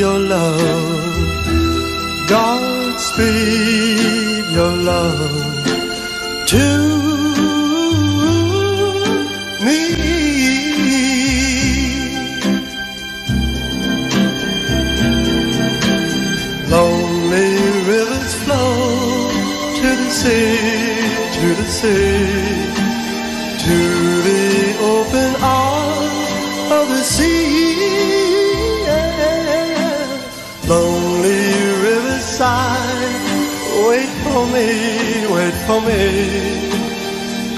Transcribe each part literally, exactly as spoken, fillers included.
your love, Godspeed your love to to the sea, to the open arms of the sea, yeah. Lonely riverside, wait for me, wait for me,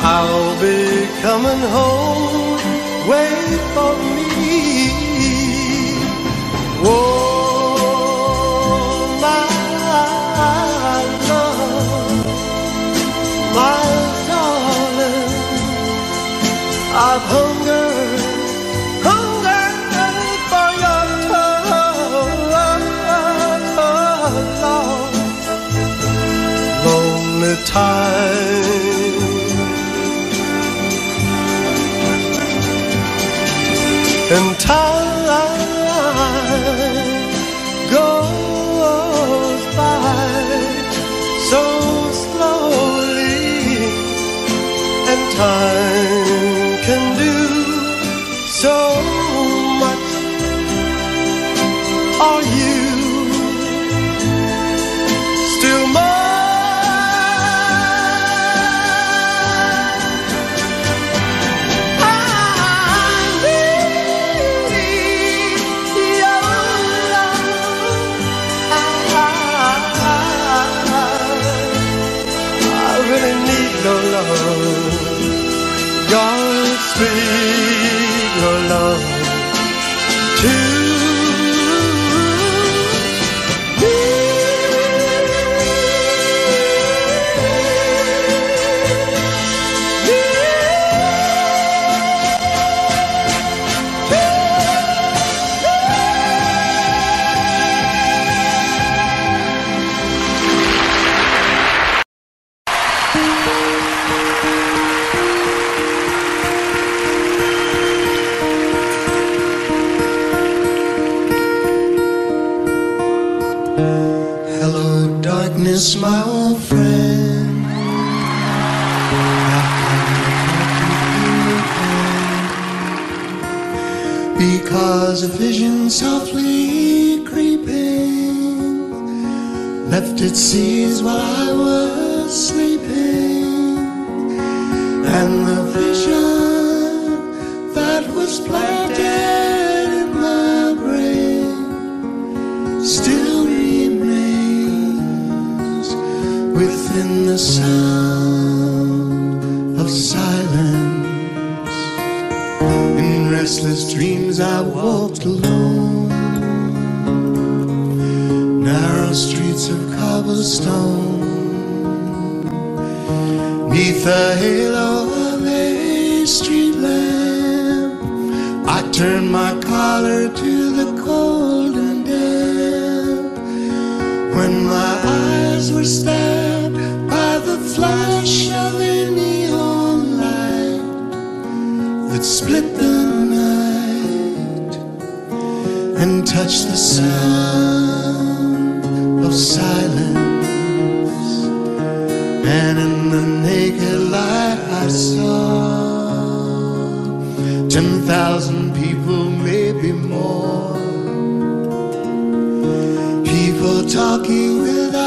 I'll be coming home, wait for me. Whoa. I've hungered, hungered for your love. Lonely time, and time goes by so slowly, and time can do so much. Are you still mine? I need your love. I really need your love. God. Godspeed your love to me. My old friend, I because a vision softly creeping left its seeds while I was sleeping, and the vision that was planted in my brain still within the sound of silence. In restless dreams I walked alone, narrow streets of cobblestone, 'neath the halo of a street lamp. I turned my collar to the cold and damp, when my eyes were stabbed flash of a neon light that split the night and touched the sound of silence. And in the naked light I saw ten thousand people, maybe more, people talking without,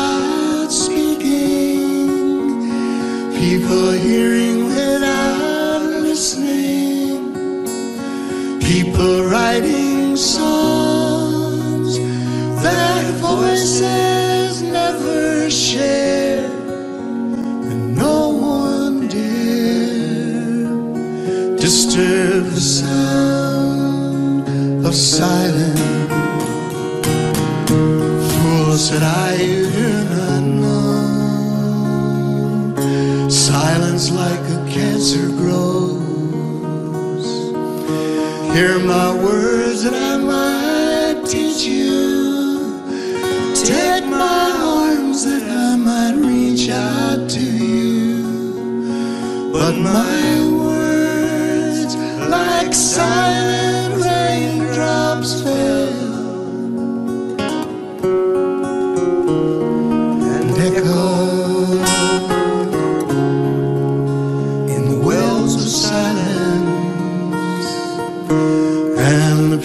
people hearing without listening, people writing songs that voices never share, and no one dare disturb the sound of silence. Fool, said I, you do not know, silence like a cancer grows. Hear my words and I might teach you, take my arms that I might reach out to you, but my words like silent raindrops fell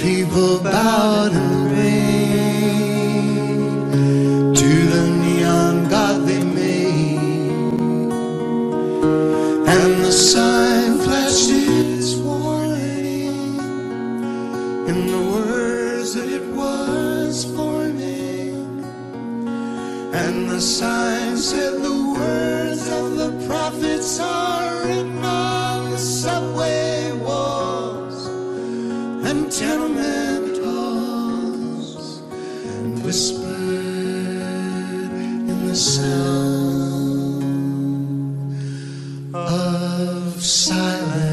people bowed and prayed to the neon god they made, and the sign flashed its warning in the words that it was forming, and the sign said the words of the prophets are written on the subway walls and tenement halls, and whispered in the sound of silence.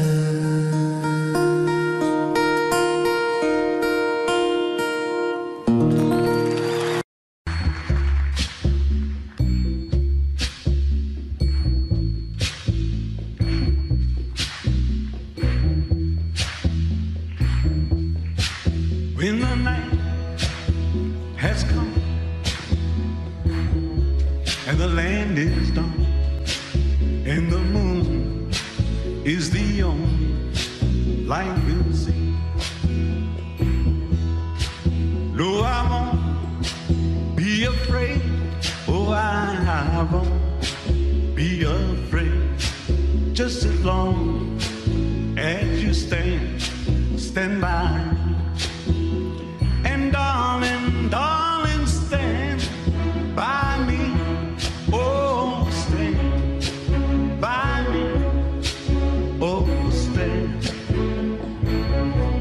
When the night has come and the land is dark and the moon is the only light we'll see, no, I won't be afraid. Oh, I won't be afraid, just as long as you stand, stand by. Darling, darling, stand by me. Oh, stand by me. Oh, stand.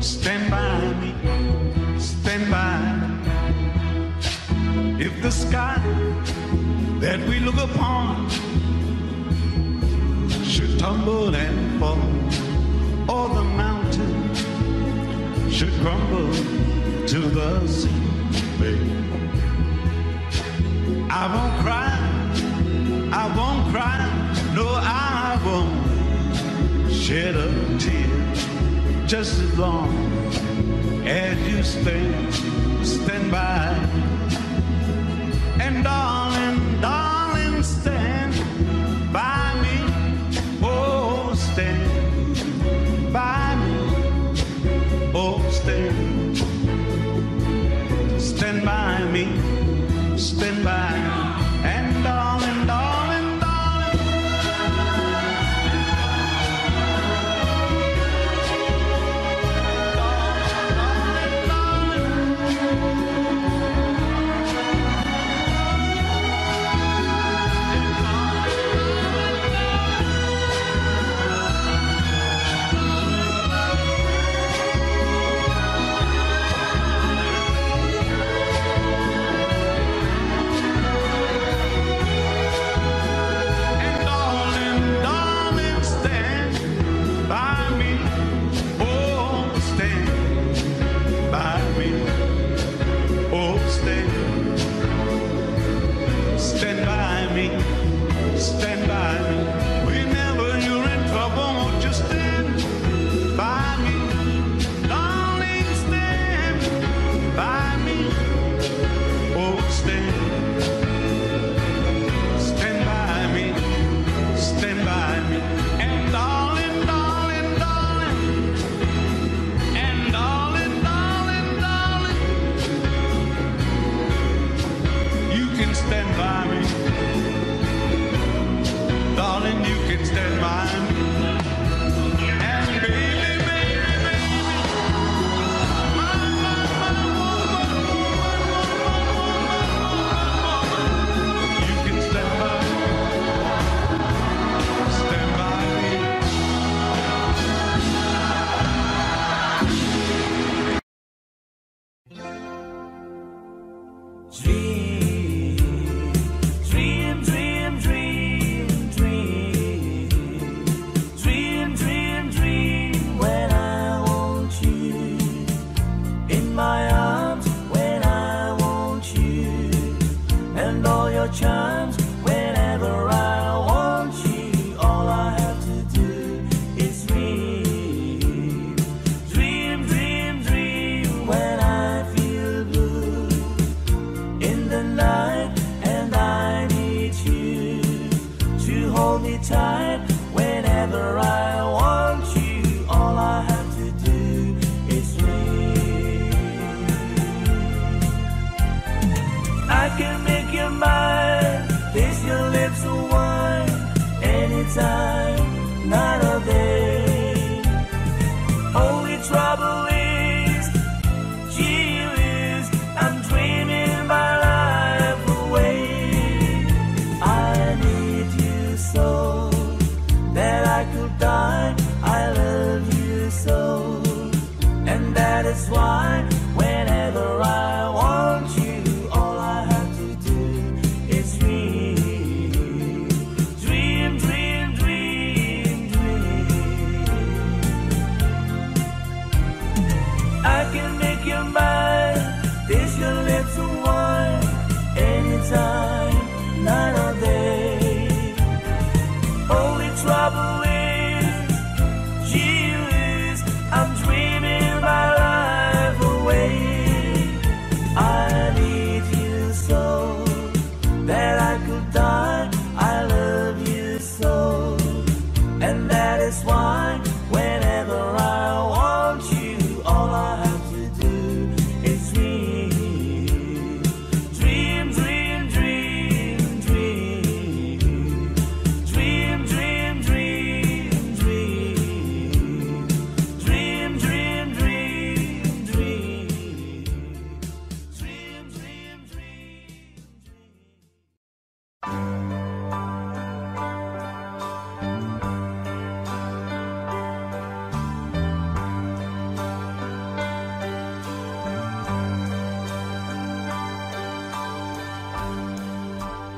Stand by me. Stand by me. If the sky that we look upon should tumble and fall, or the mountain should crumble to the sea, baby, I won't cry, I won't cry, no, I won't shed a tear, just as long as you stand, stand by, and darling, darling, stand by me, oh, stand by me, oh, stand. Stand by me, stand by me, and darling, darling,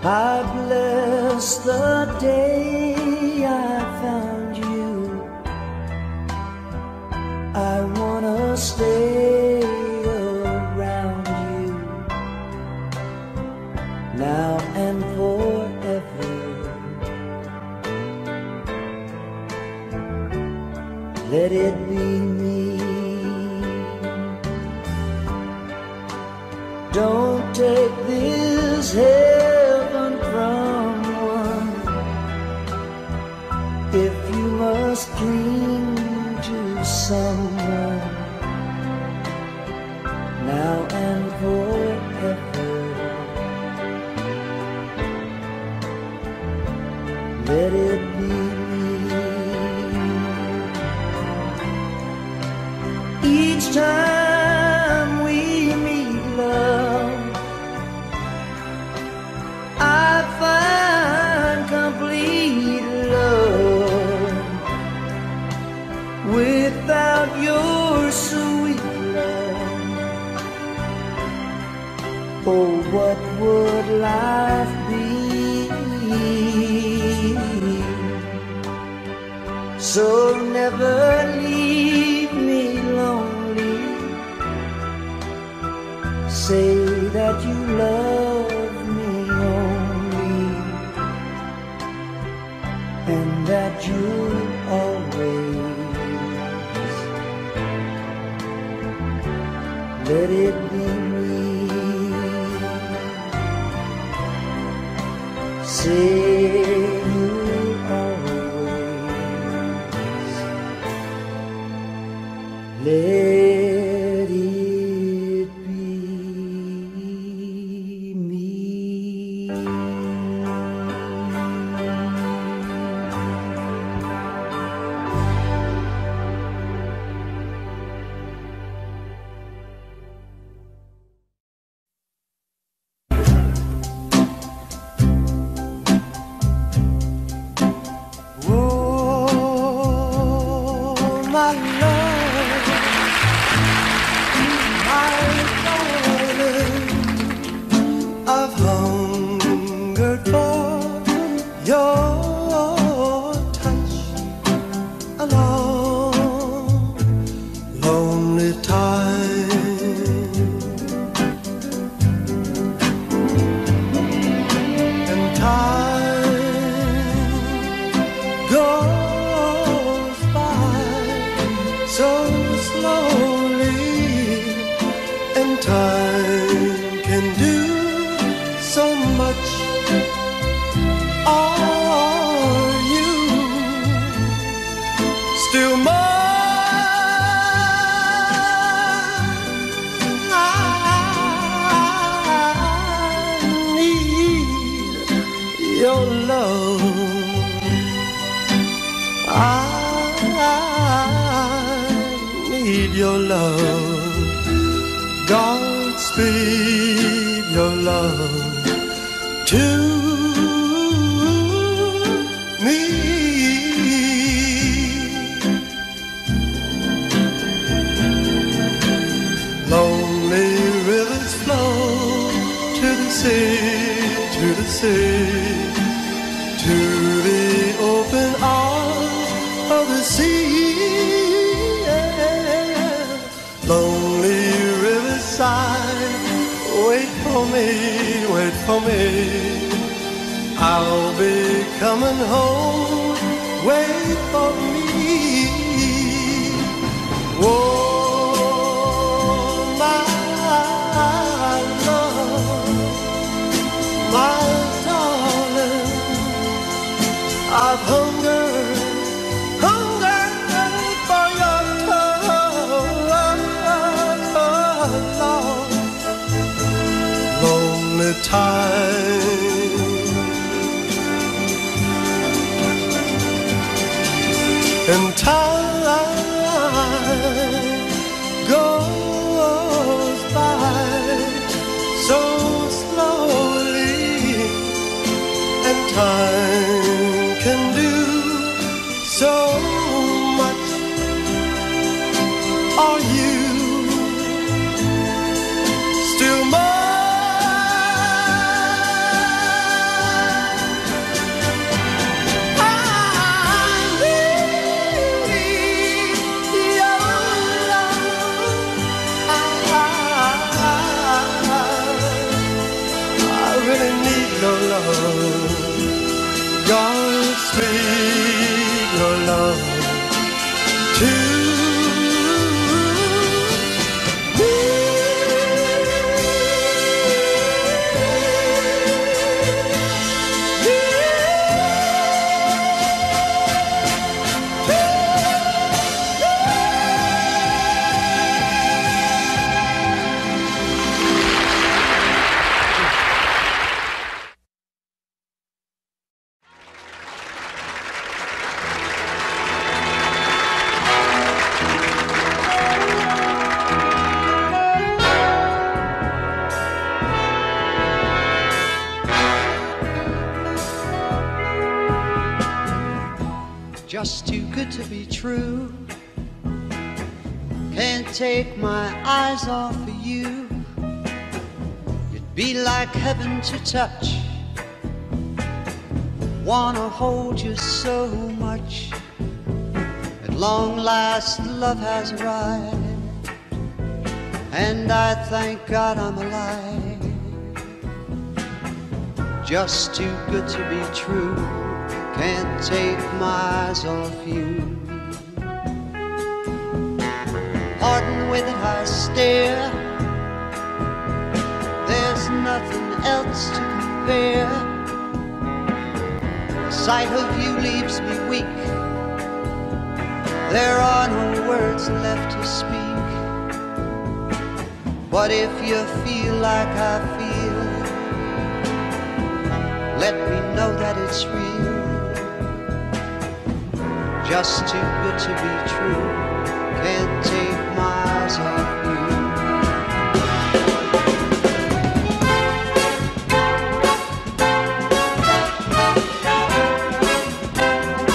I bless the day I found you. I wanna stay around you now and forever. Let it be me. Don't take this head if you must cling to someone now and forever. Let it be me. Each time we meet, love, I find complete love. Without your sweet love, oh, what would life be? So never leave me lonely. Say that you love me only, and that you'll always. Let it be me. Say you always. Let it be me. Just too good to be true. Can't take my eyes off of you. You'd be like heaven to touch. Wanna hold you so much. At long last love has arrived, and I thank God I'm alive. Just too good to be true. Can't take my eyes off you. Pardon the way that I stare. There's nothing else to compare. The sight of you leaves me weak. There are no words left to speak. But if you feel like I feel, let me know that it's real. Just too good to be true. Can't take my eyes off you. Just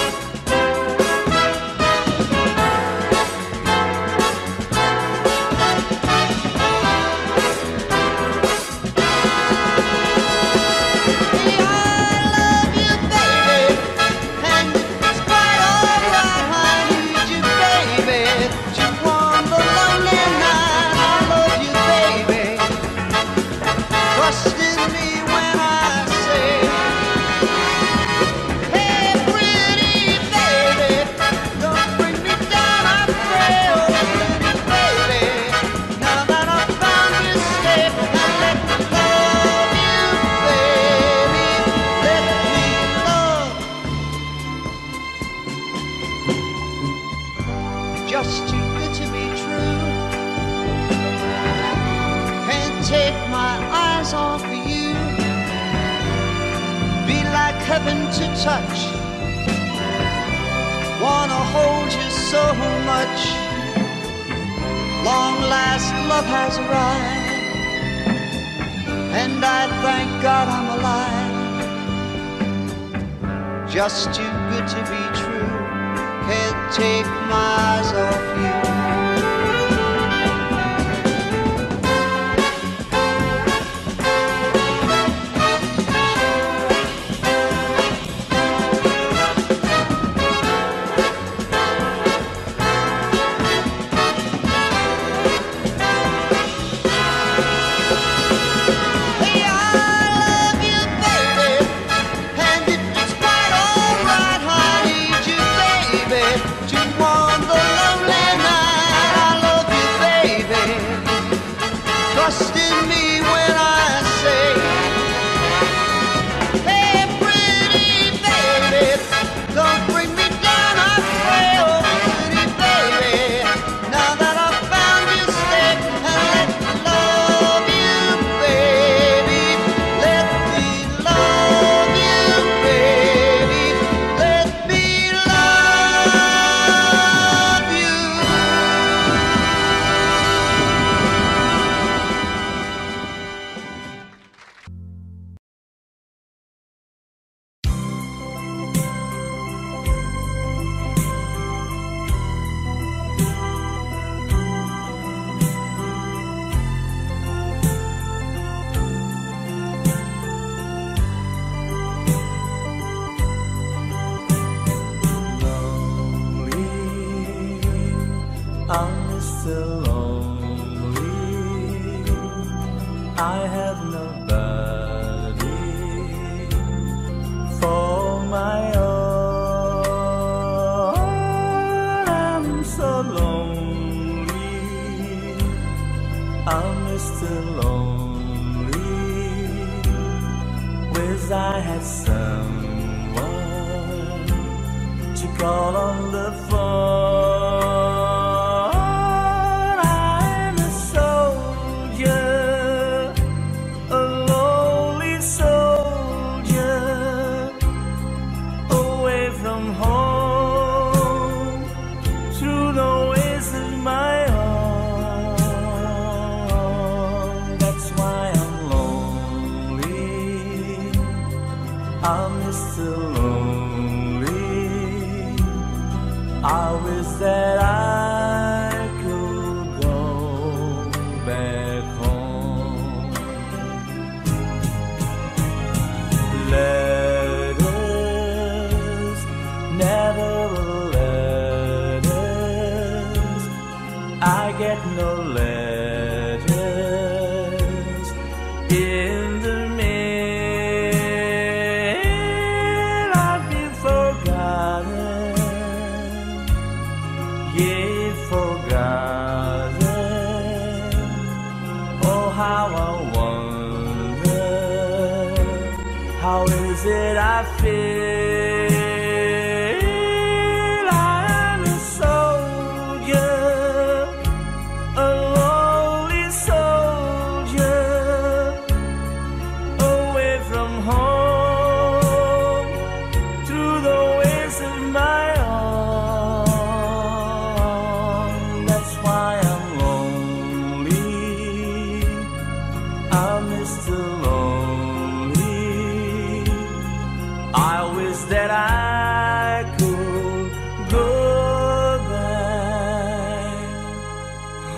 too good to be true. Can't take my eyes off of you. Be like heaven to touch. Wanna hold you so much. Long last love has arrived, and I thank God I'm alive. Just too good to be true. Can't take my eyes off you. Trust in me when I say, hey pretty baby, don't bring me down, I pray. Oh pretty baby, now that I've found you, stay and let me love you baby. Let me love you baby. Let me love you. I'm so lonely, I have nobody for my own. I'm so lonely, I'm still lonely. Wish I had someone to call on the phone. I'm a soldier, a lonely soldier, away from home. I'm still lonely. I wish that I could go back home. Letters, never letters. I get no letters in the how I wonder, how is it I feel? I'm a soldier, a lonely soldier, away from home, through the ways of my own. That's why I'm lonely. I'm still lonely. I wish that I could go back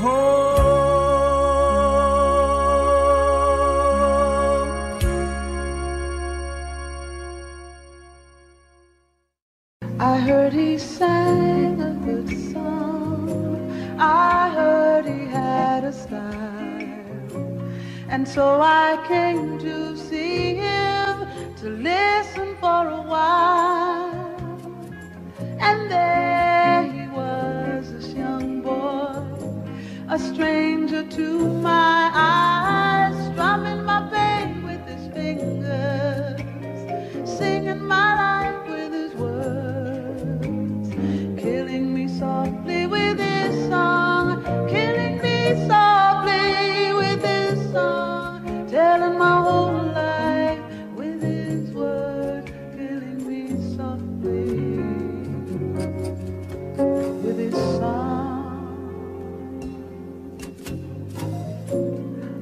home. I heard he sang a good song. I heard he had a style. And so I came to see him, to listen for a while. And there he was, this young boy, a stranger to my eyes, strumming my pain with his fingers, singing my life with his words, killing me softly with his song, killing me softly.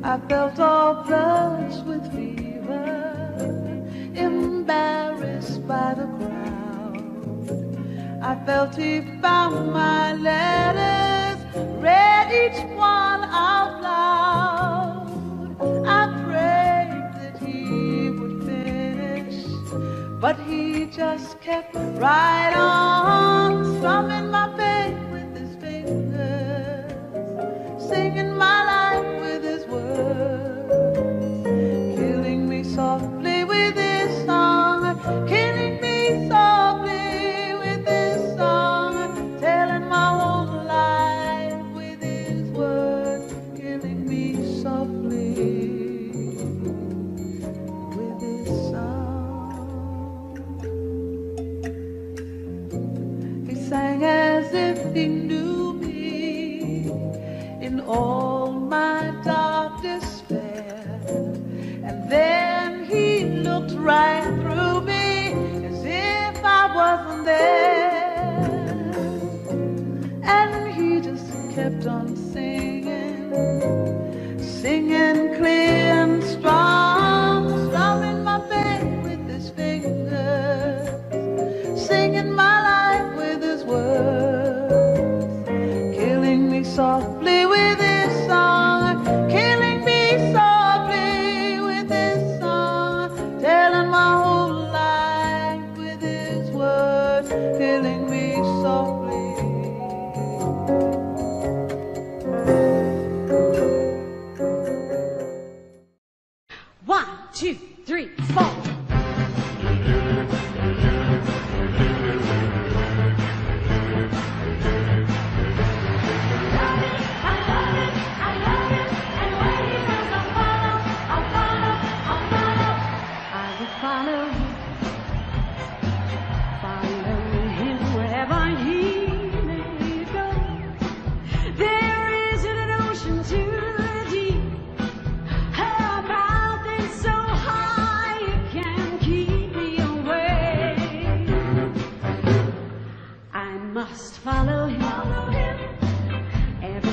I felt all flushed with fever, embarrassed by the crowd. I felt he found my letters, read each one out loud. I prayed that he would finish, but he just kept right on, strumming my pain with his fingers, singing my life. He knew me in all my dark despair, and then he looked right through me as if I wasn't there. And he just kept on singing, singing clear and strong, strumming my pain with his fingers, singing my life with his words. Softly with his song, killing me softly with his song, telling my whole life with his words, killing me softly. One, two, three, four.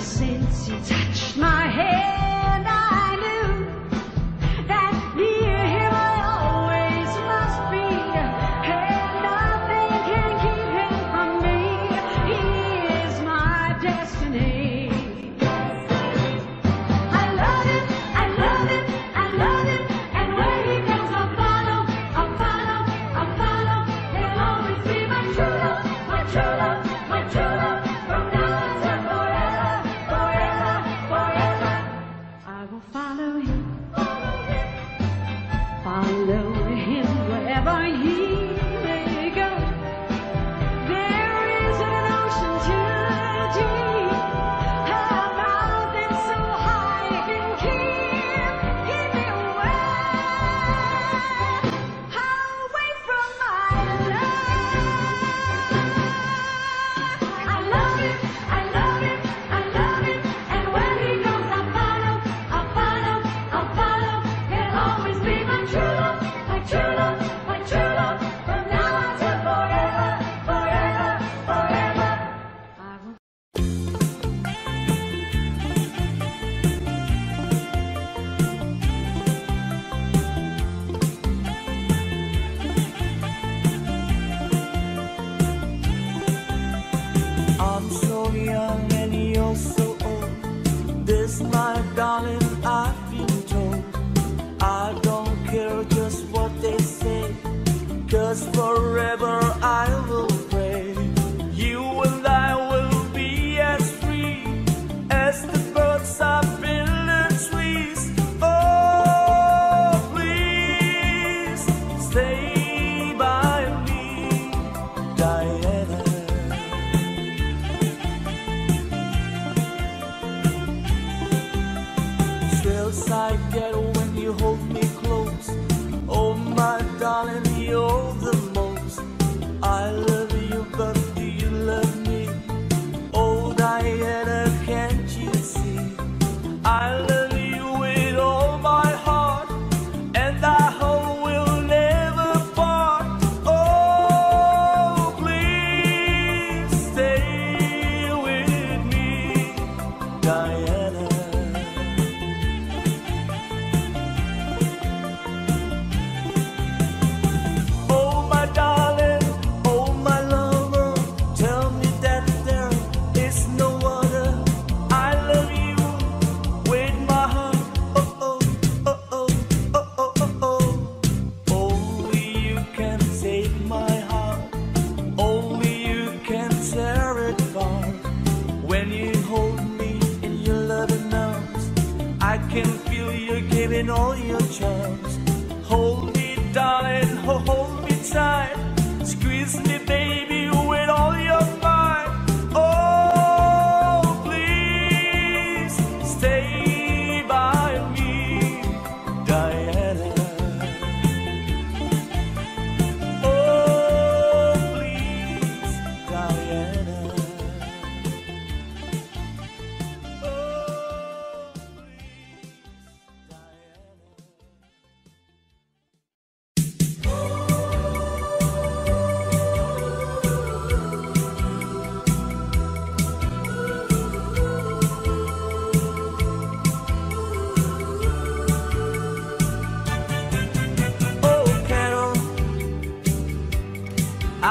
since you touched my hand, I knew that near him I always must be, and nothing can keep him from me. He is my destiny. I love him, I love him, I love him, and when he comes I'll follow, I'll follow, I'll follow. He'll always be my true love, my true love, my true love. Follow him, follow him, follow him wherever he may go. There is an ocean too deep, a mountain so high it can keep, keep me away, away from my love. I love him, I love him, I love him, and when he goes I follow, I follow. My darling, I've been told, I don't care just what they say, 'cause forever I will pray. You and I will be as free as the birds are in the trees. Oh, please stay by me, Diana. I get when you hold me close. Oh my darling, you're the most. I love you, but do you love me? Oh Diana, can't you see? I love you with all my heart, and I hope we'll never part. Oh please stay with me, Diana. I can feel you giving all your charms. Hold me, darling, hold me tight. Squeeze me, baby, with all your might. Oh, please stay by me, Diana. Oh, please, Diana.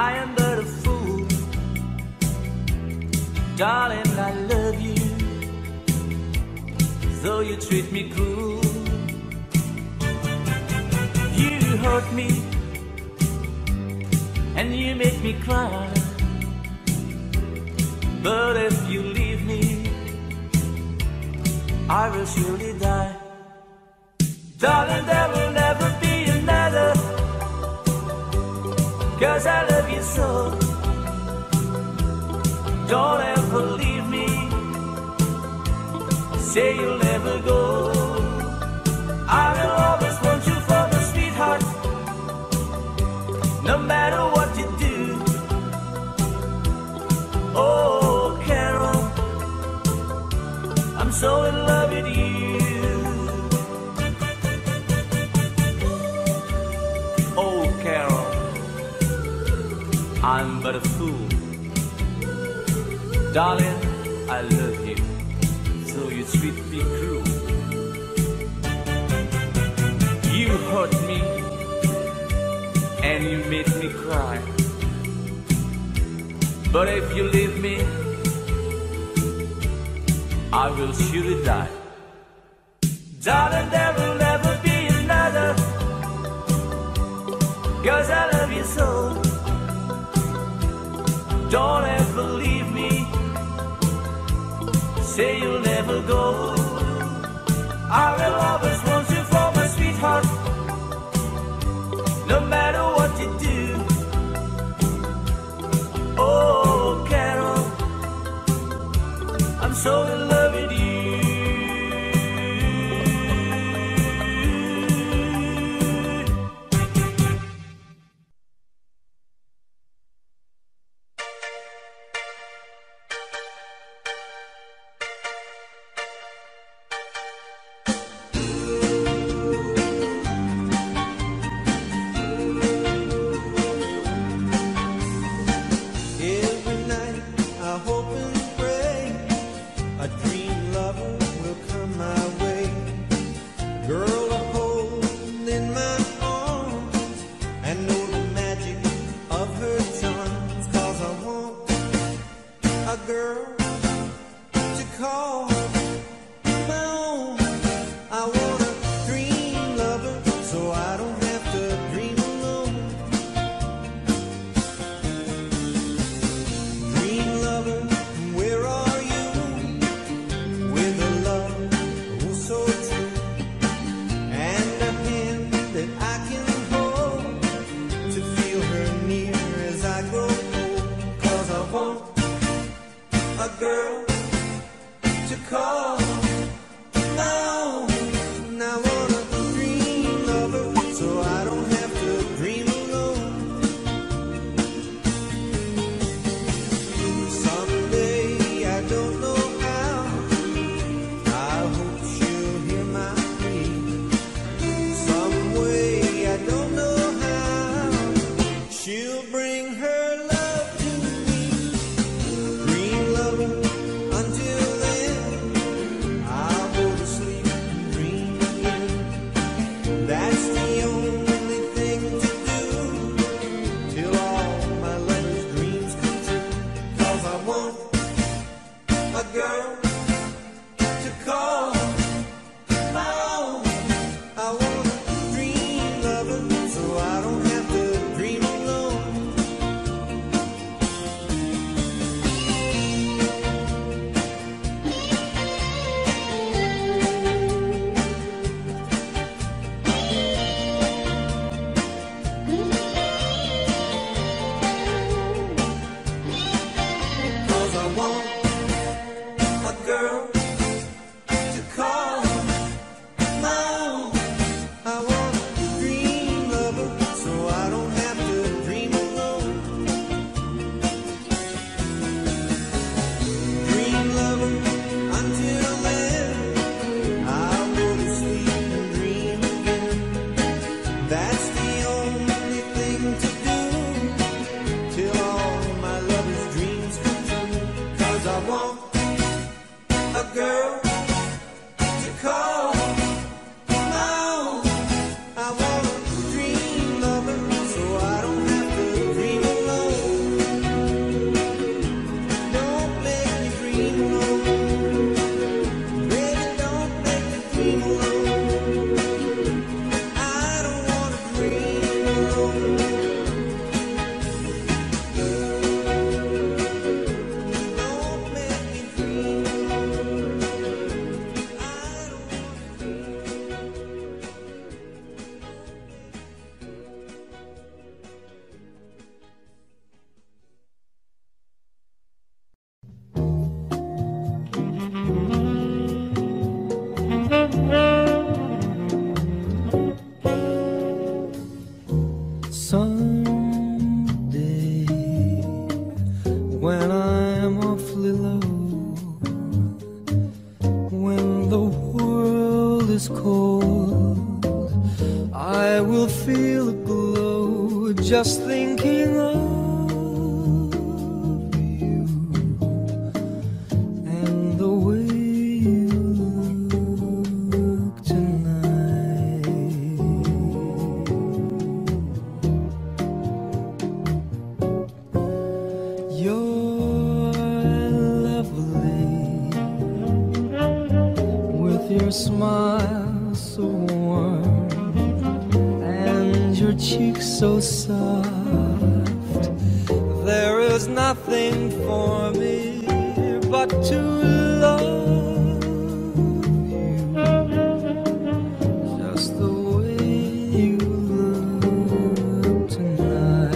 I am but a fool, darling, I love you, though you treat me cruel. You hurt me, and you make me cry, but if you leave me, I will surely die. Darling, there will never be another, 'cause I love you so. Don't ever leave me, say you'll never go. I will always want you for my sweetheart, no matter what you do. Oh, Carol, I'm so in love with you. Oh, Carol, I'm but a fool, darling, I love you. keep me true. You hurt me and you made me cry, but if you leave me, I will surely die. Darling, there will never be another, 'cause I love you so. Don't ever leave me, say you'll never go. I will always want you for my sweetheart, no matter what you do. Oh, Carol, I'm so in love with you. Thank you. your smile so warm and your cheeks so soft. There is nothing for me but to love you, just the way you look tonight.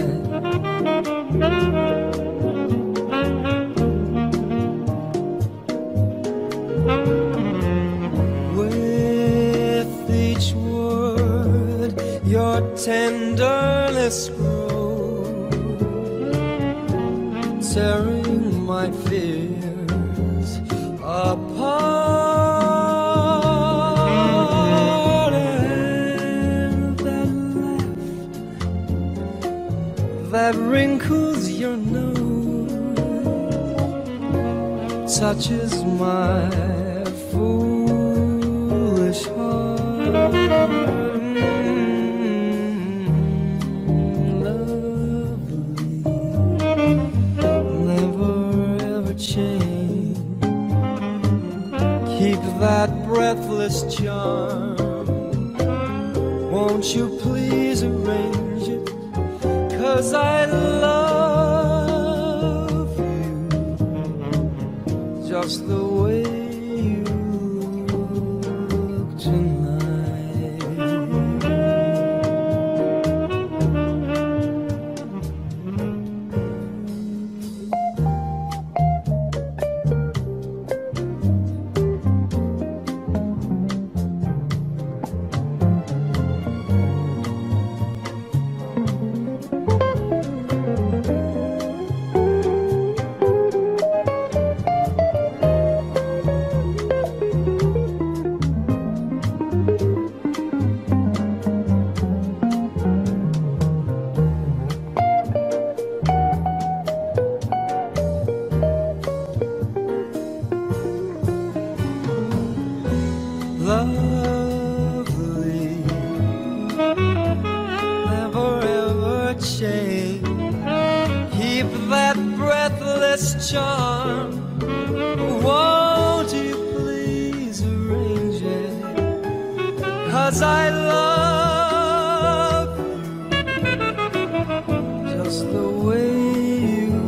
Your tenderness grows, tearing my fears apart. And that laugh that wrinkles your nose touches my foolish heart. Keep that breathless charm. Won't you please arrange it? 'Cause I love you, just the way you look tonight. Lovely, never ever change. Keep that breathless charm. Won't you please arrange it? 'Cause I love you, just the way you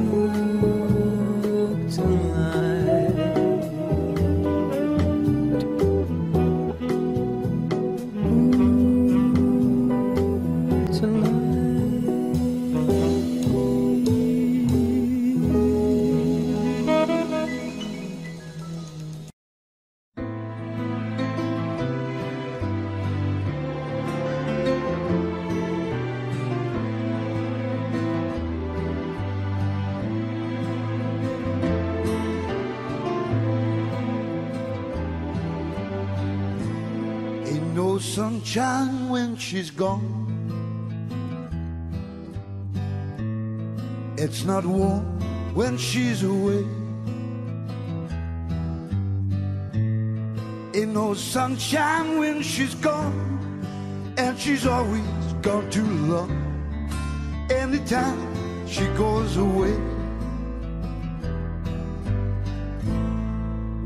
look tonight. Ain't no sunshine when she's gone. It's not warm when she's away. Ain't no sunshine when she's gone, and she's always gone too long. Anytime she goes away,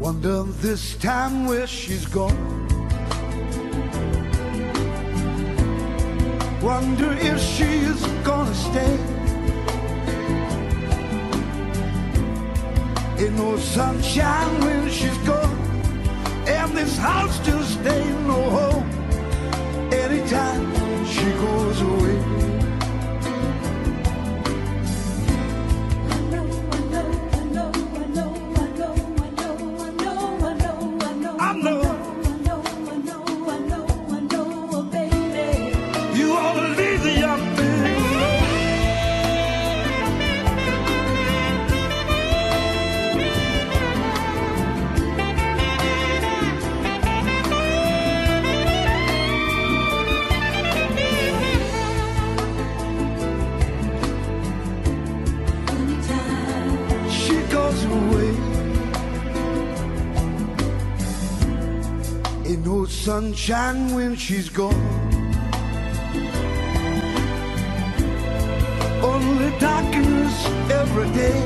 wonder this time where she's gone. Wonder if she's gonna stay. Ain't no sunshine when she's gone, and this house just ain't no home. Anytime she goes away. I know, I know, I know, I know, I know, I know, I know, I know, I know, I know. Ain't no sunshine when she's gone. Only darkness every day.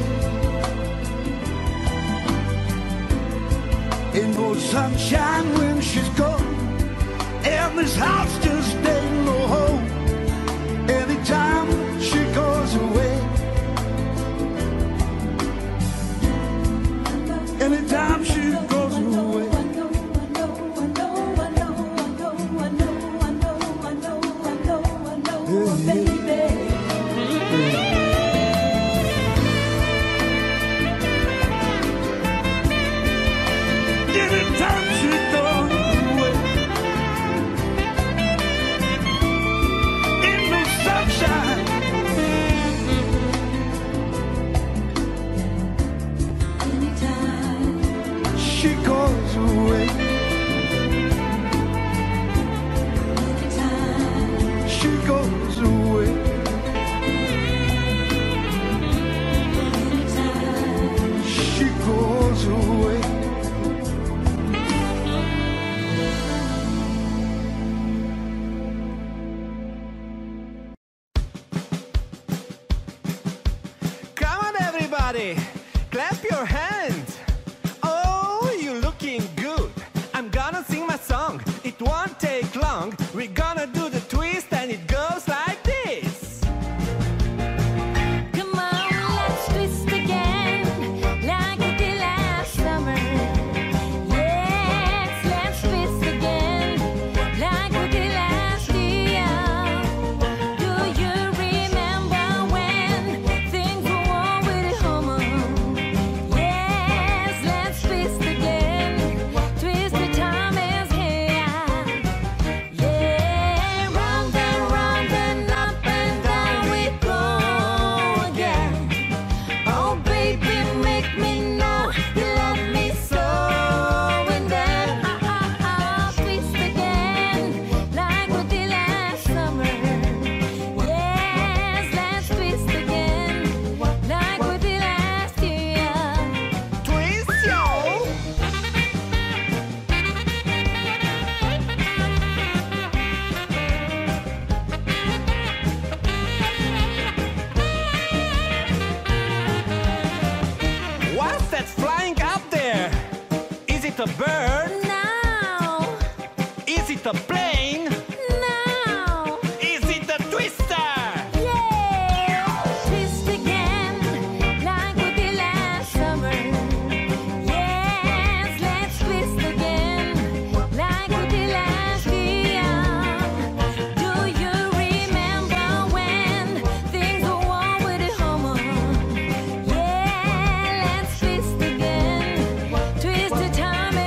ain't no sunshine when she's gone, and this house just ain't no home. Anytime she goes away, anytime she goes away. Yeah, yeah. Clap your hands. Oh, you're looking good. I'm gonna sing my song. It won't take long. We're gonna do the twist and it goes like this. Come on, let's twist again, like it did last summer. Yes, let's twist again, like we did last year. Do you remember when things were a bird? No. Is it a plane? No. Is it a twister? Yeah. Twist again, like we did last summer. Yes, let's twist again, like we did last year. Do you remember when things were warm with the hummer? Yeah, let's twist again. Twist the time. Hey.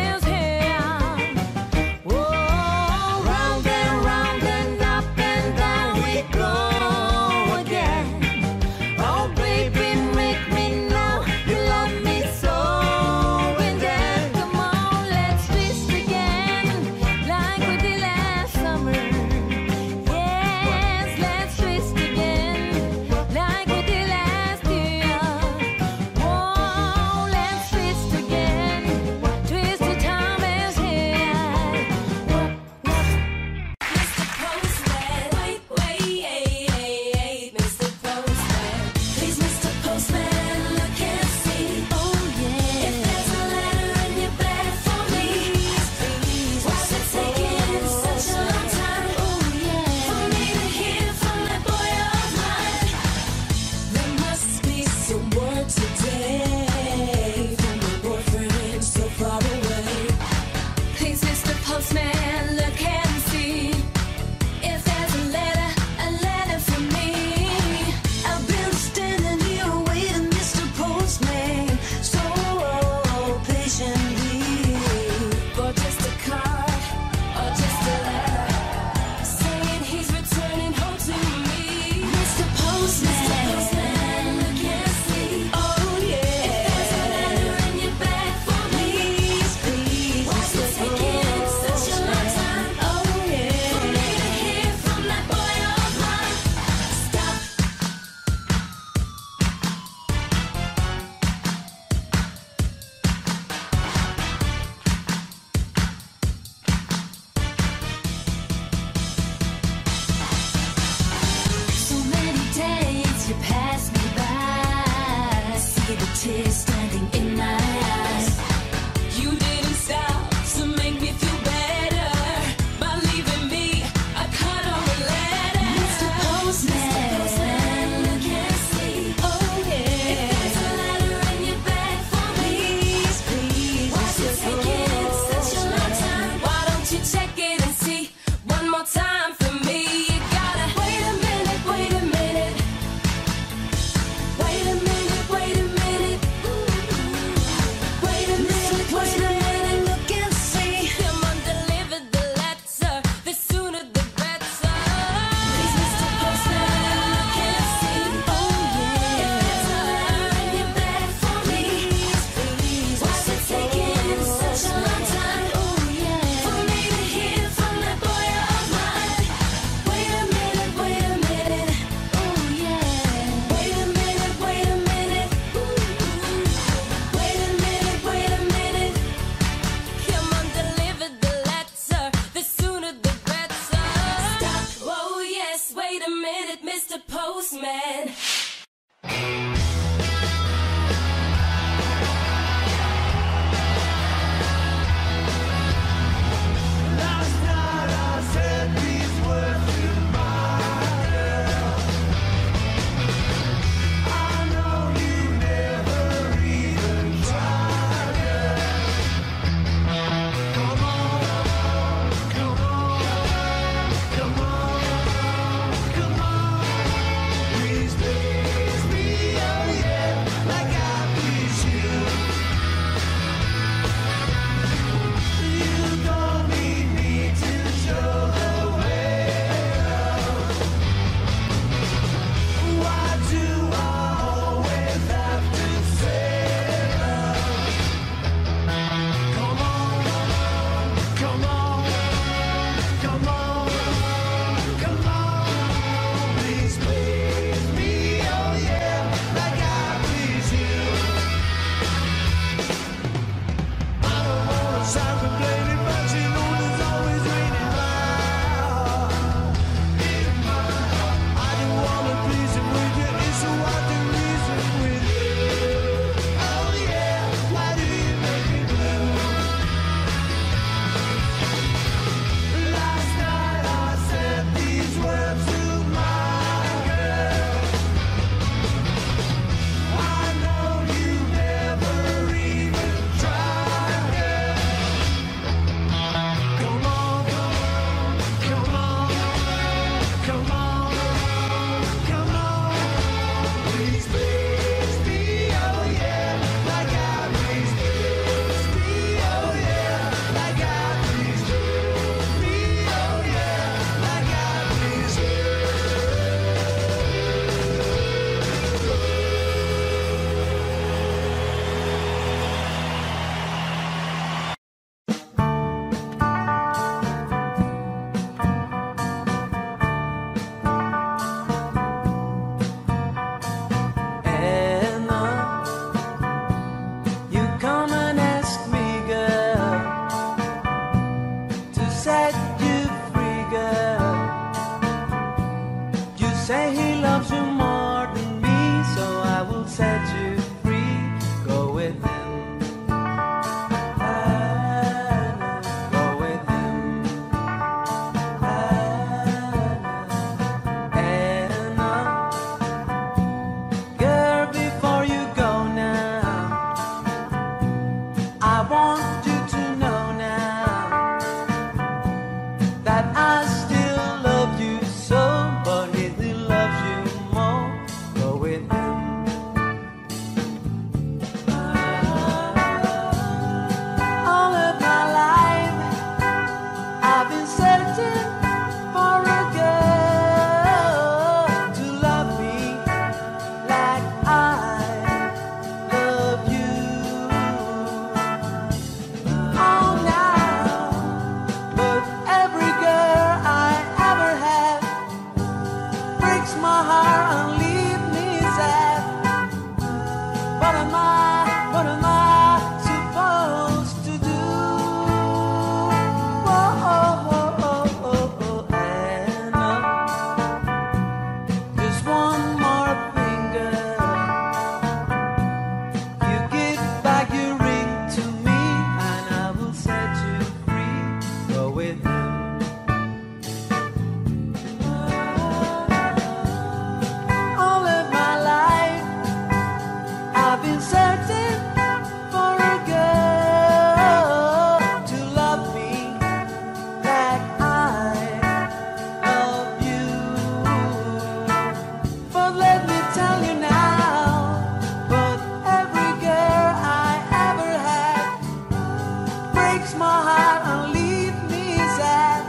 takes my heart and leaves me sad.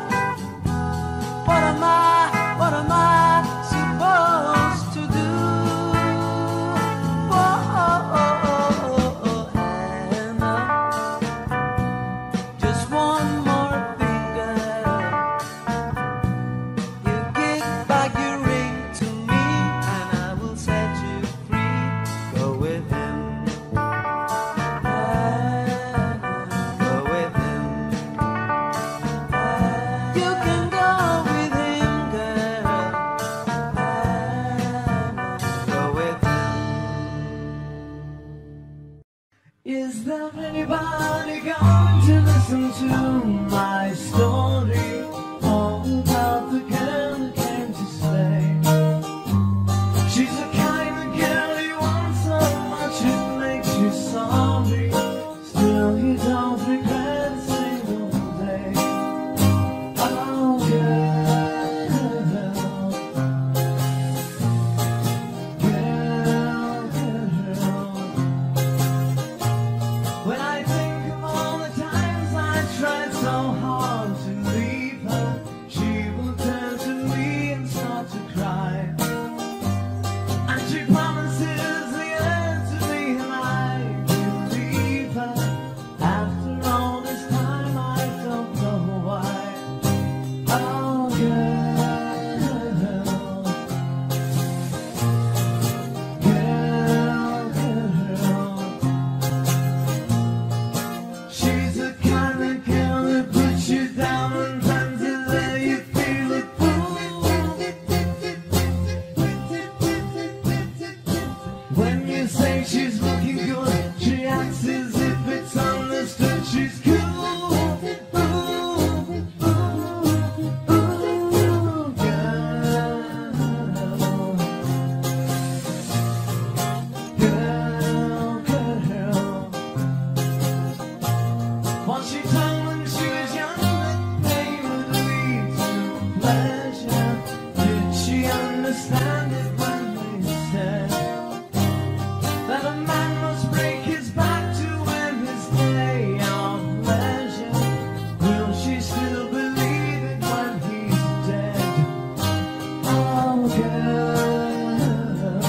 What am I, what am I supposed to do? Oh, oh, oh, oh, oh, Anna, just one more finger. You give back your ring to me and I will set you free. Go with him. Is there anybody going to listen to my story? All about the girl who came to stay. She's the kind of girl you want so much it makes you sorry. Still you don't regret a single day. Oh girl, girl, girl. When I think of all the times I tried so hard to leave her, she will turn to me and start to cry. And she promises the end to me and I believe her. After all this time I don't know why. Oh girl, girl, girl. She's the kind of girl that puts you down and runs it where you feel it. When you say she's looking good, she acts as if it's understood. She's cool. Ooh, ooh, ooh, girl. Girl, girl. Once she told them she was young, that they would lead to pleasure. Did she understand it when they said that a man must break his back to win his day of pleasure? Will she still believe it when he's dead? Oh girl, girl, girl. Oh girl, girl.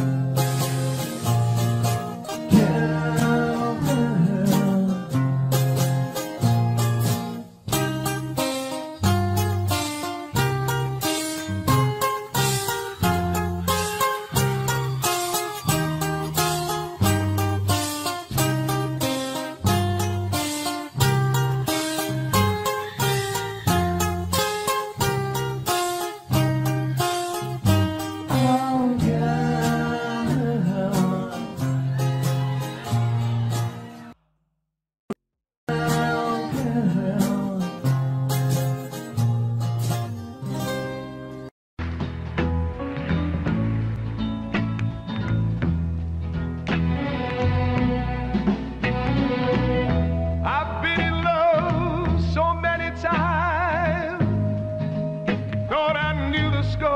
I've been in love so many times, thought I knew the score.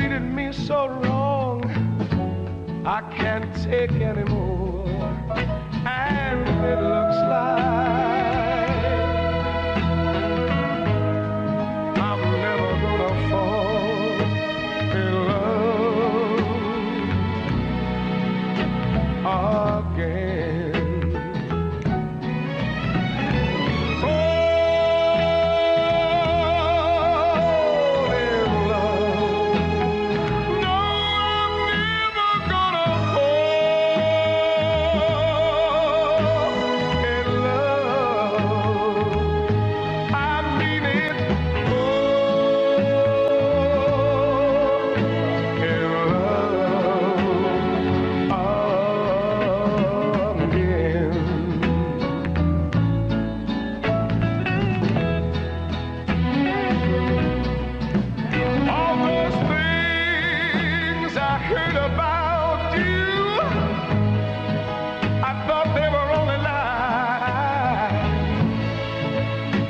Treated me so wrong, I can't take anymore. And it looks like I'm never gonna fall in love again. Fall in love.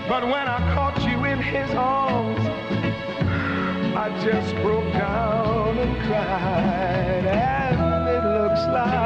But when I caught you in his arms, I just broke down and cried. And it looks like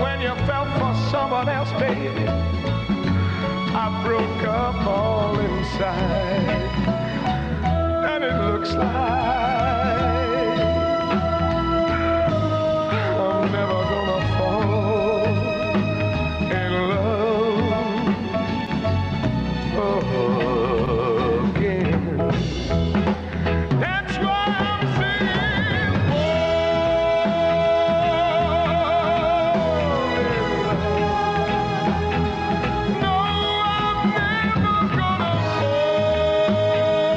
when you fell for someone else, baby. I broke up all inside, and it looks like I'm never gonna fall in love again. That's why I'm singing. Somebody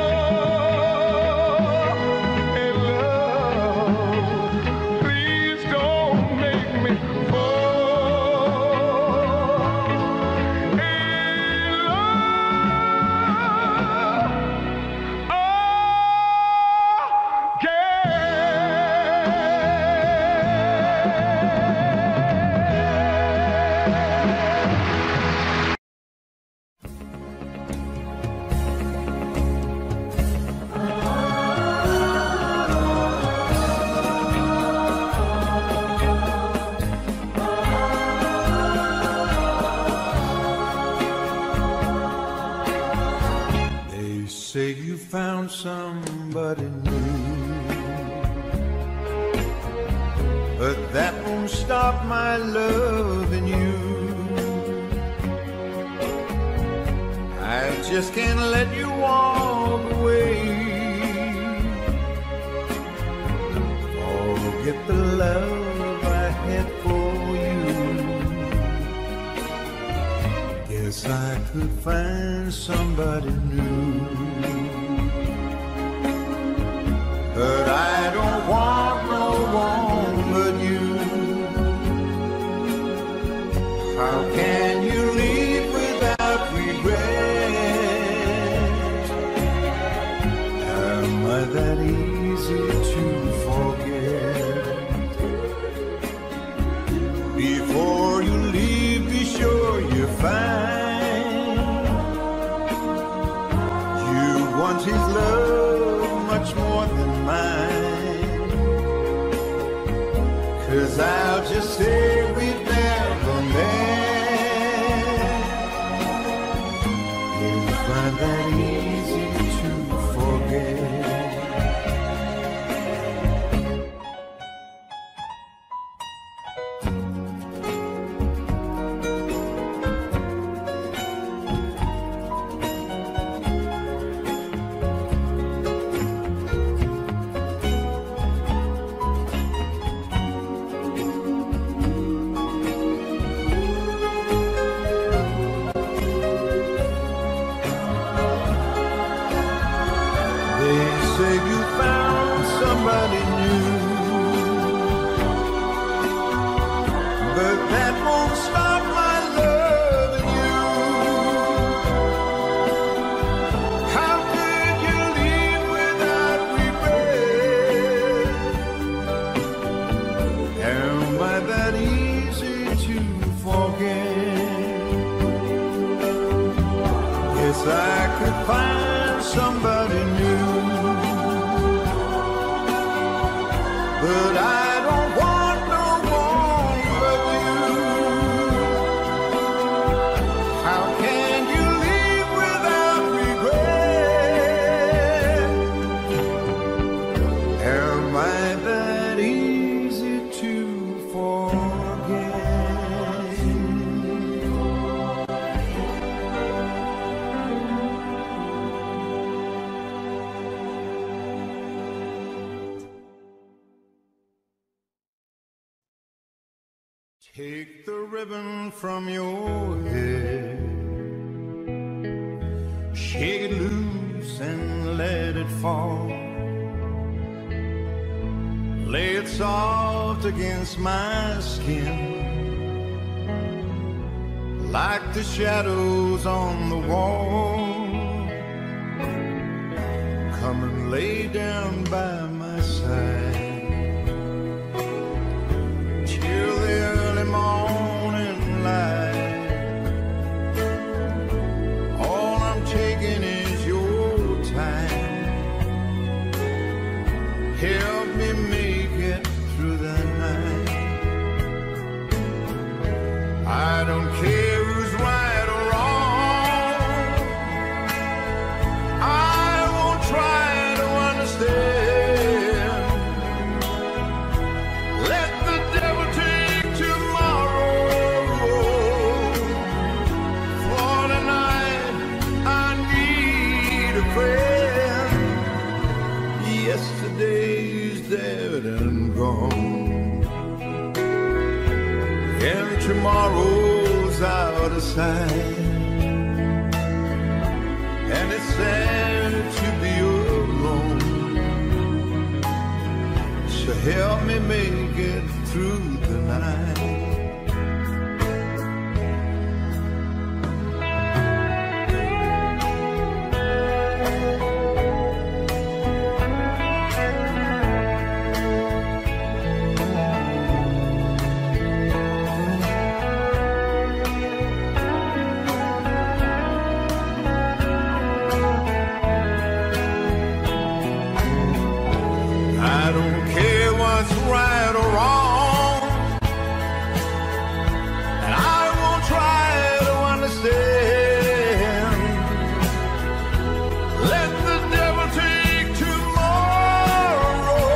new, but that won't stop my love in you. I just can't let you walk away. Forget the love I had for you. Guess I could find somebody new. But I don't want no one but you. How can you leave without regret? Am I that easy to forget? Before you leave, be sure you find you want his love much more than mine. 'Cause I'll just say we've never met. You'll find that easy to from your head. Shake it loose and let it fall. Lay it soft against my skin, like the shadows on the wall. Come and lay down by my side till the early morning. All I'm taking is your time. Help me make it through the night. I don't care who's right or wrong. I won't try to understand. Let the devil take tomorrow. For tonight I need a prayer. Yesterday's dead and gone, and tomorrow's out of sight, and it's sad to be alone. So help me make it through the night. Right or wrong, and I won't try to understand. Let the devil take tomorrow,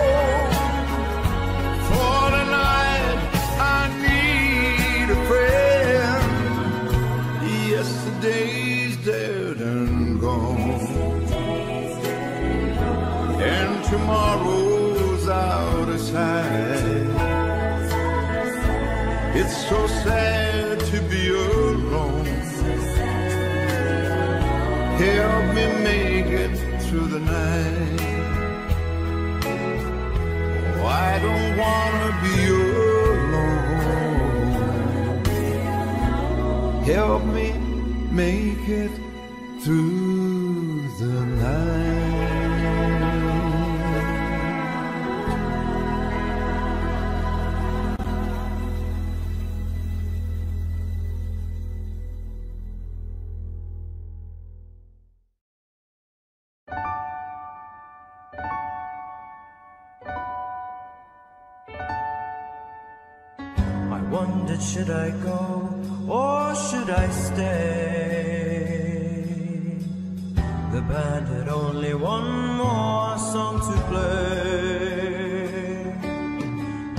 for tonight I need a prayer. Yesterday's dead and gone, and tomorrow out of sight. It's so sad to be alone. Help me make it through the night. Oh, I don't wanna be alone. Help me make it through the night. Wondered, should I go or should I stay? The band had only one more song to play.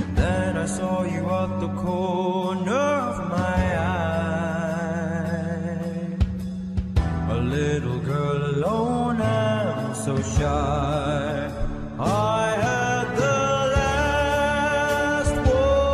And then I saw you out the corner of my eye, a little girl alone and so shy. I had the last forever.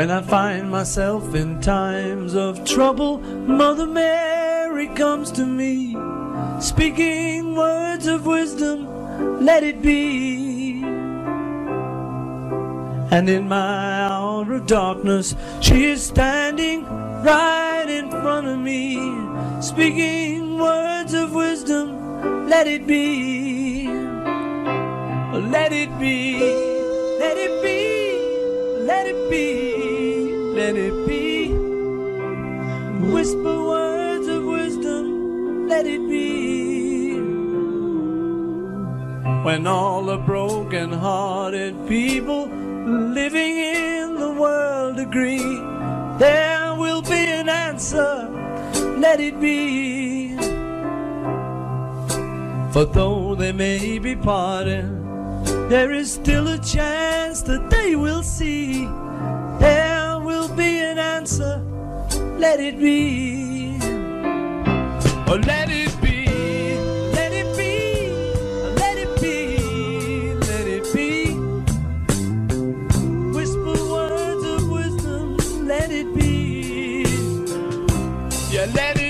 When I find myself in times of trouble, Mother Mary comes to me, speaking words of wisdom, let it be. And in my hour of darkness, she is standing right in front of me, speaking words of wisdom, let it be. Let it be, let it be, let it be, let it be. Whisper words of wisdom, let it be. When all the broken-hearted people living in the world agree, there will be an answer, let it be. For though they may be parted, there is still a chance that they will see. There will be an answer, let it be. Oh, let it be, let it be, let it be, let it be. Whisper words of wisdom, let it be. Yeah, let it be.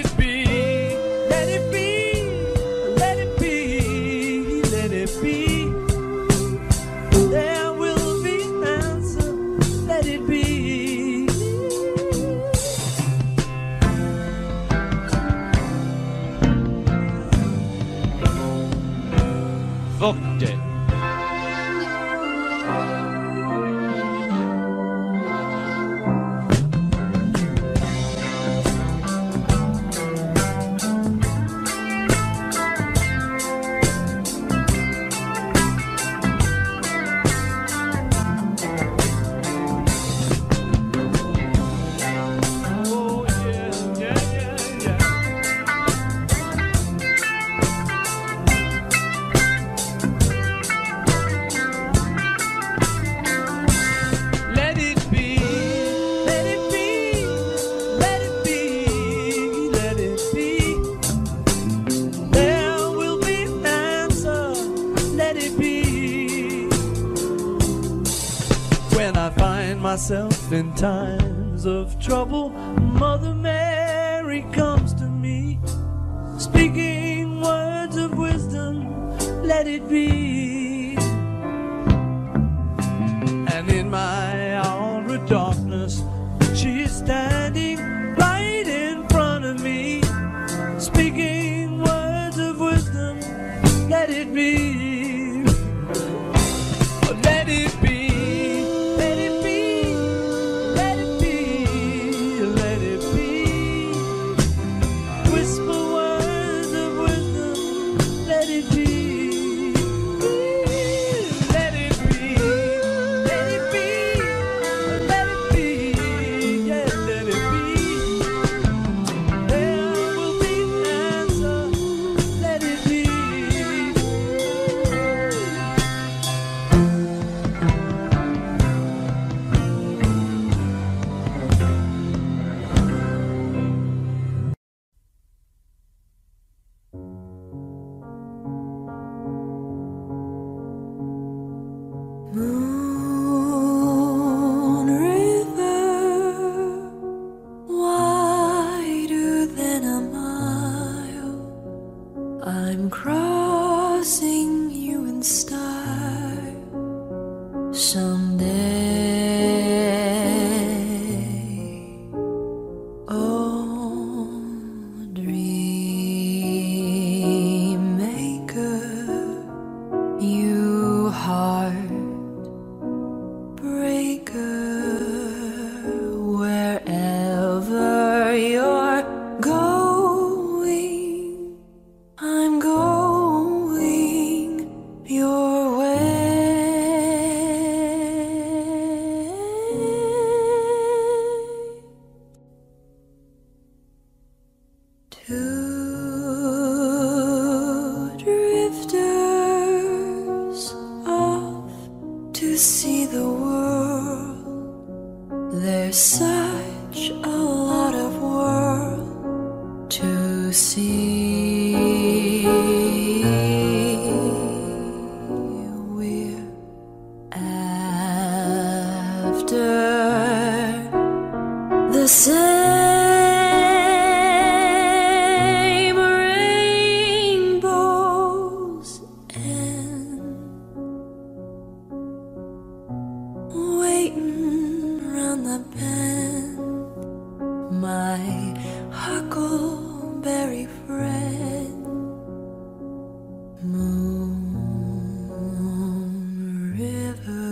Worte. When I find myself in times of trouble, Mother Mary comes to me, speaking words of wisdom, let it be. And in my hour of darkness, she is standing right in front of me, speaking words of wisdom, let it be. Moon river, wider than a mile, I'm crossing you in style someday. Oh, dream maker, you heart breaker, wherever you're going, I'm going your way. Two drifters off to see the world. There's such a lot of world to see. We're after huckleberry friend, Moon River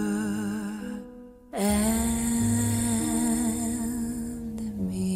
and me.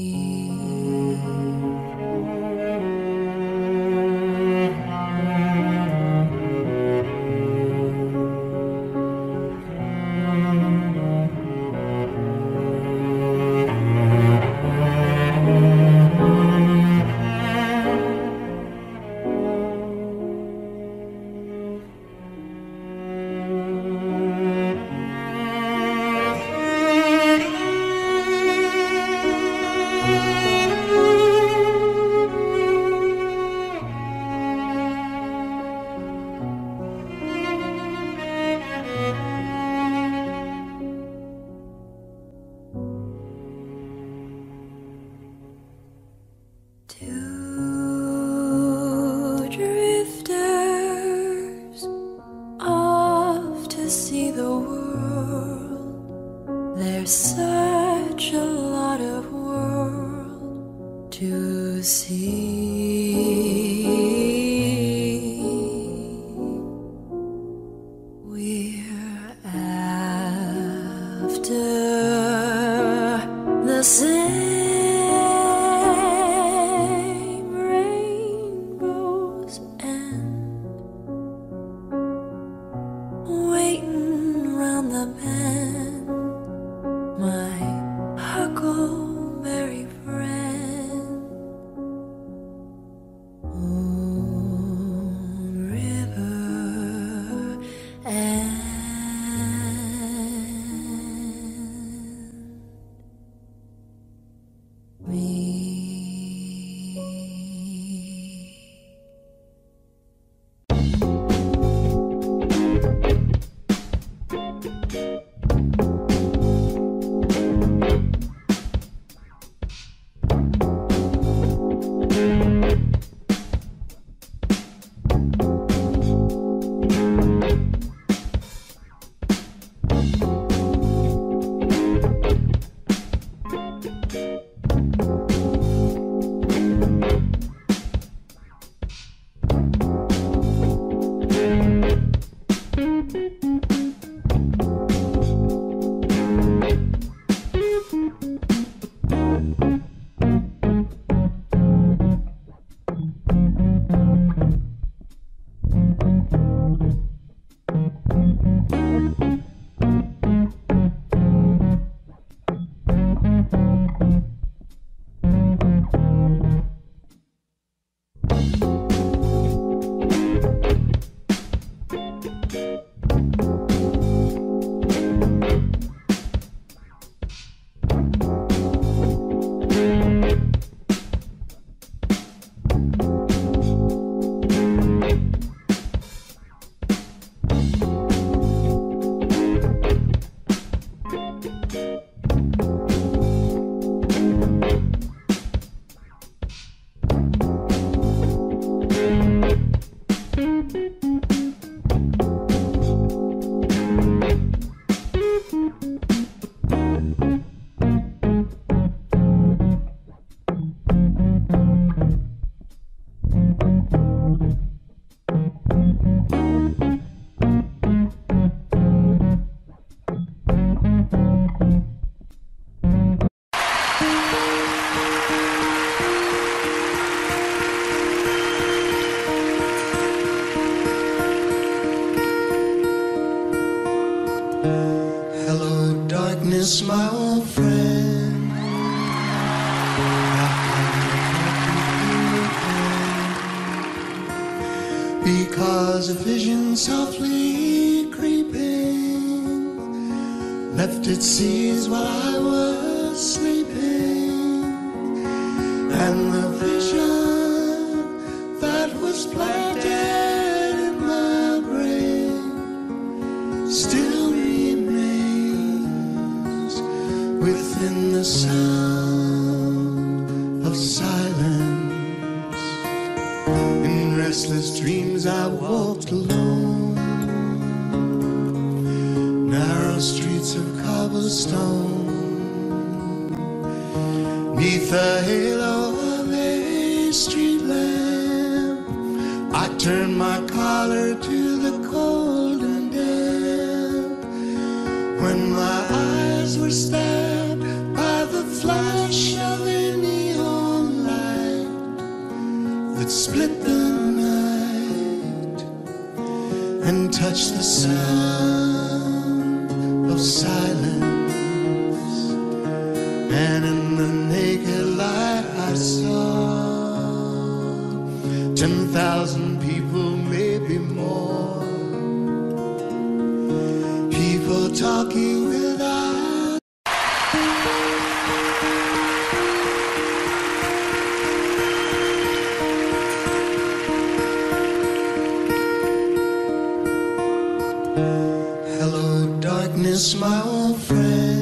See the world, there's such a lot of world to see. We're after the same rainbows and waiting round the bend, my huckleberry friend. Moon River and me. Darkness, my old friend, because a vision softly creeping left its seeds while I was sleeping, and the vision that was planted in my brain still within the sound of silence. In restless dreams I walked alone, narrow streets of cobblestone, neath the halo of street lamp. I turn my collar to the cold and damp. When my eyes were stabbed by the flash of a neon light that split the night and touched the sound of silence. And in the naked light I saw ten thousand people, maybe more, people talking without. Hello, darkness, my old friend.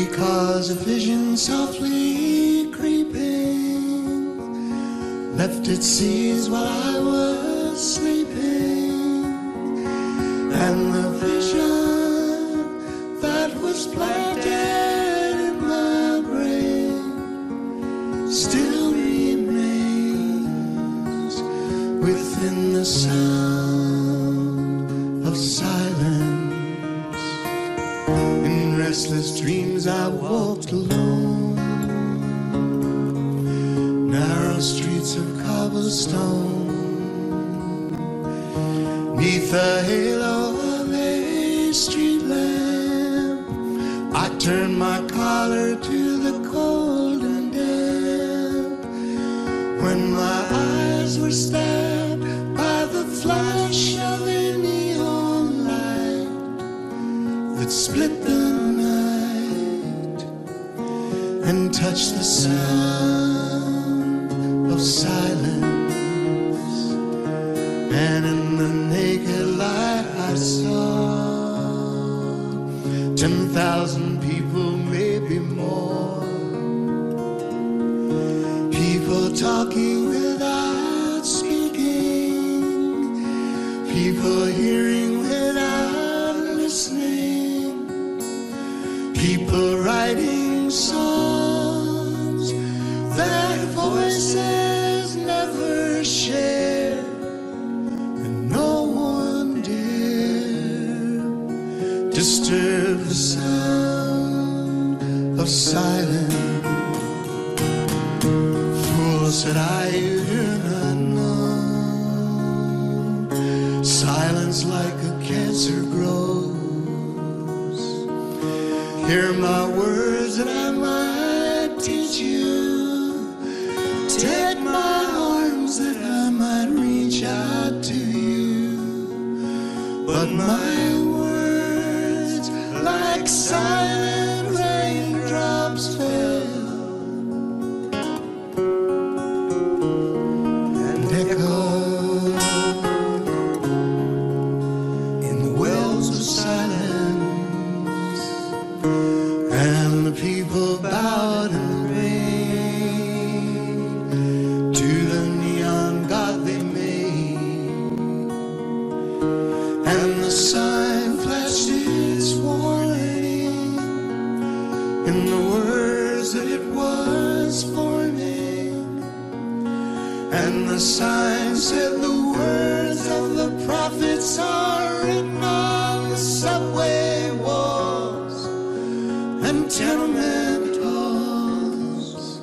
Because a vision softly creeping left its seeds while I was sleeping, and the vision that was planted in my brain still remains within the sound of silence. In restless dreams I walked alone, narrow streets of cobblestone. Neath the halo of a street lamp, I turned my collar to the cold and damp. When my eyes were stabbed by the flash of a neon light that split the and touch the sound of silence. And in the naked light I saw ten thousand people, maybe more, people talking without speaking, people hearing without listening, people writing songs. Their voices never share, and no one dare disturb the sound of silence. Fool, said I, you do not know. Silence like a cancer grows. Hear my words that I might teach you. Take my arms that I might reach out to you, but my words like silent raindrops fell and echoed in the wells of silence, and the people bowed in the rain in the words that it was forming. And the sign said, the words of the prophets are written on the subway walls and tenement halls,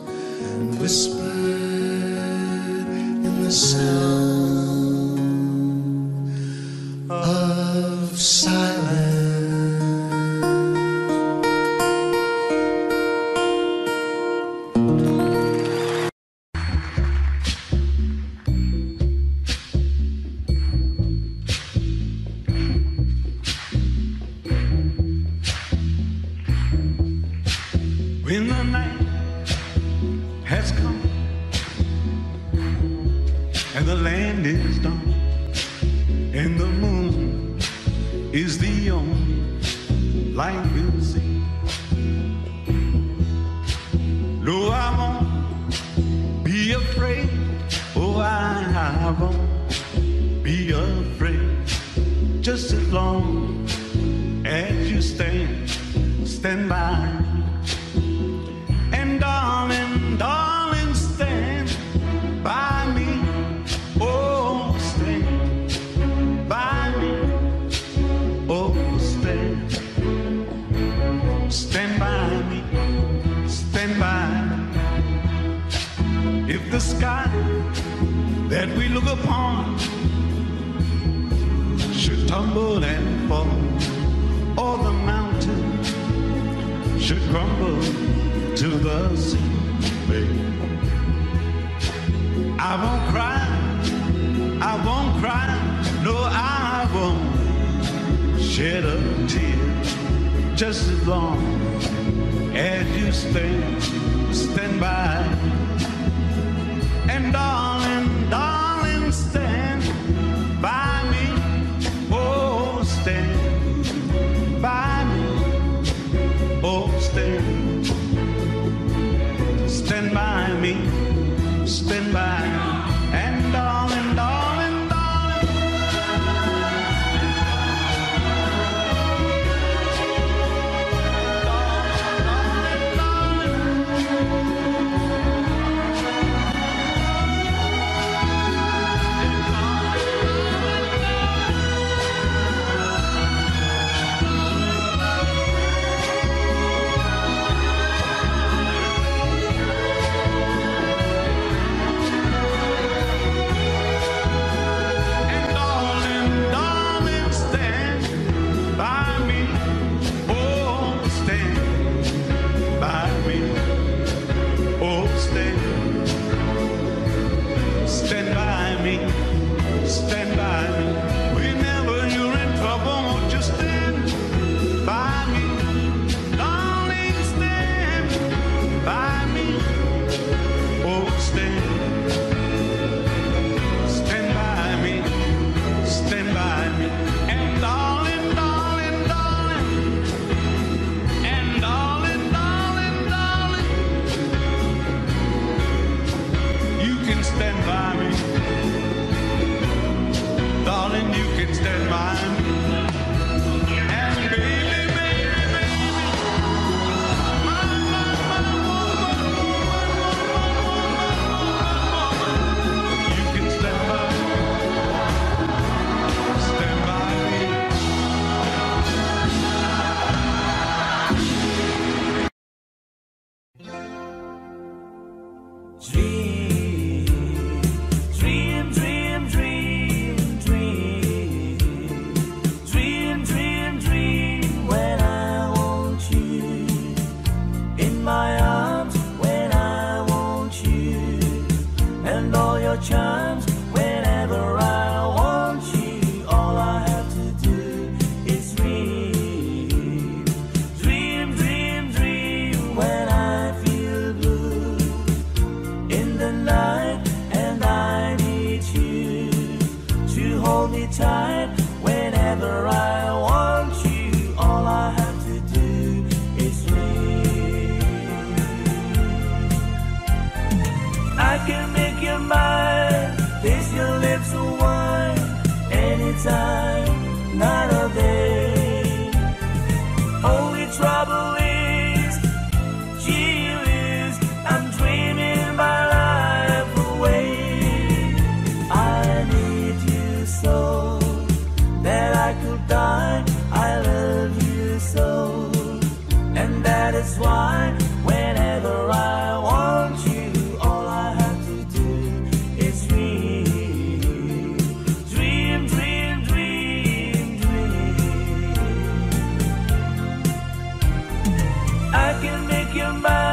and whispered in the sound of silence. When the night has come and the land is dark and the moon is the only light we'll see, no, I won't be afraid. Oh, I won't be afraid, just as long as you stay. stand, stand by me. And darling, darling, stand by me. Oh, stand by me. Oh, stand, stand by me, stand by me. If the sky that we look upon should tumble and fall, or the mountain should crumble to the sea, babe, I won't cry, I won't cry, no, I won't shed a tear, just as long as you stand, stand by, and darling, darling, stand by. Stand by me, oh stand, stand by me, stand by me, and darling, darling, I can make your mind.